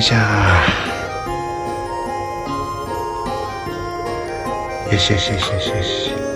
一下，也谢谢。